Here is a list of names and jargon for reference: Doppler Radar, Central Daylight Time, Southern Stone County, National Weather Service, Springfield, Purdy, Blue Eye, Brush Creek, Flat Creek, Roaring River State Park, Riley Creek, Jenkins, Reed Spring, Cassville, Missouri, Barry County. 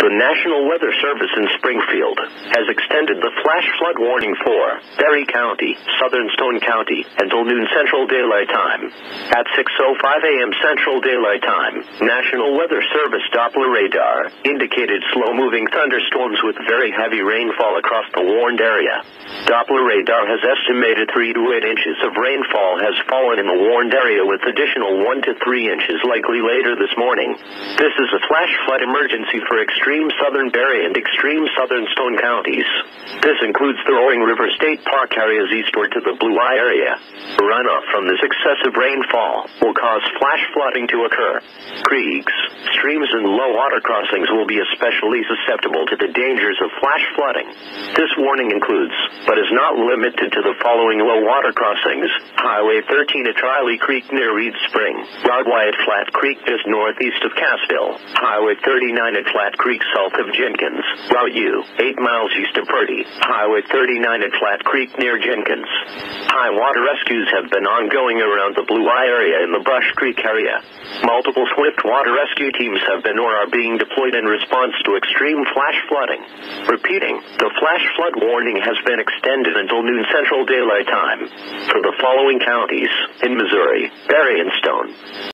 The National Weather Service in Springfield has extended the flash flood warning for Barry County, Southern Stone County until noon Central Daylight Time. At 6:05 a.m. Central Daylight Time, National Weather Service Doppler radar indicated slow-moving thunderstorms with very heavy rainfall across the warned area. Doppler radar has estimated 3 to 8 inches of rainfall has fallen in the warned area, with additional 1 to 3 inches likely later this morning. This is a flash flood emergency for extreme southern Barry and extreme southern Stone counties. This includes the Roaring River State Park areas eastward to the Blue Eye area. Runoff from this excessive rainfall will cause flash flooding to occur. Creeks, streams, and low water crossings will be especially susceptible to the dangers of flash flooding. This warning includes, but is not limited to, the following low water crossings: Highway 13 at Riley Creek near Reed Spring, Route Y at Flat Creek just northeast of Cassville, Highway 39 at Flat Creek south of Jenkins, Route U 8 miles east of Purdy, Highway 39 at Flat Creek near Jenkins. High water rescues have been ongoing around the Blue Eye area and the Brush Creek area. Multiple swift water rescue teams have been or are being deployed in response to extreme flash flooding. Repeating, the flash flood warning has been extended until noon Central Daylight Time for the following counties in Missouri: Barry and Stone.